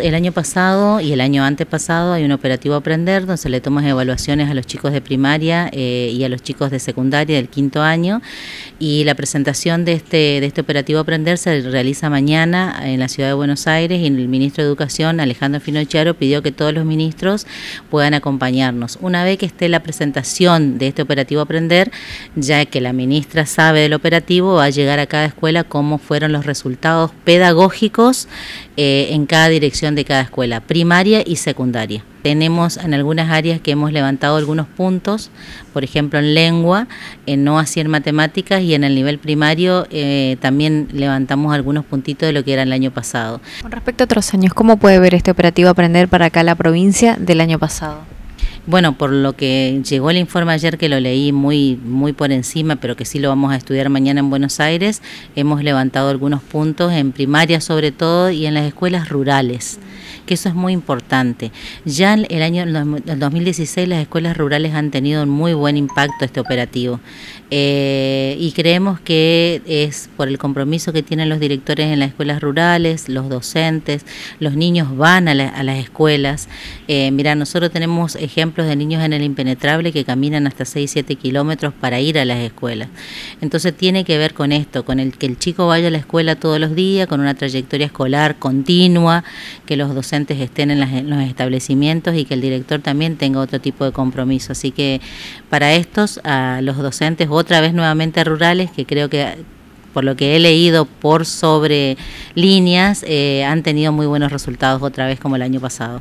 El año pasado y el año antepasado hay un operativo Aprender donde se le toman evaluaciones a los chicos de primaria y a los chicos de secundaria del quinto año, y la presentación de este operativo Aprender se realiza mañana en la ciudad de Buenos Aires, y el ministro de Educación, Alejandro Finochiaro, pidió que todos los ministros puedan acompañarnos. Una vez que esté la presentación de este operativo Aprender, ya que la ministra sabe del operativo, va a llegar a cada escuela cómo fueron los resultados pedagógicos en cada dirección de cada escuela, primaria y secundaria. Tenemos en algunas áreas que hemos levantado algunos puntos, por ejemplo en lengua, en no hacer matemáticas, y en el nivel primario también levantamos algunos puntitos de lo que era el año pasado. Con respecto a otros años, ¿cómo puede ver este operativo Aprender para acá la provincia del año pasado? Bueno, por lo que llegó el informe ayer, que lo leí muy por encima, pero que sí lo vamos a estudiar mañana en Buenos Aires, hemos levantado algunos puntos en primaria sobre todo y en las escuelas rurales, que eso es muy importante. Ya el 2016 las escuelas rurales han tenido un muy buen impacto este operativo, y creemos que es por el compromiso que tienen los directores en las escuelas rurales, los docentes, los niños van a las escuelas. Mirá, nosotros tenemos ejemplos de niños en el impenetrable que caminan hasta 6-7 kilómetros para ir a las escuelas. Entonces tiene que ver con esto, con el que el chico vaya a la escuela todos los días, con una trayectoria escolar continua, que los docentes estén en los establecimientos y que el director también tenga otro tipo de compromiso. Así que para estos, a los docentes, otra vez nuevamente rurales, que creo que por lo que he leído por sobre líneas, han tenido muy buenos resultados otra vez como el año pasado.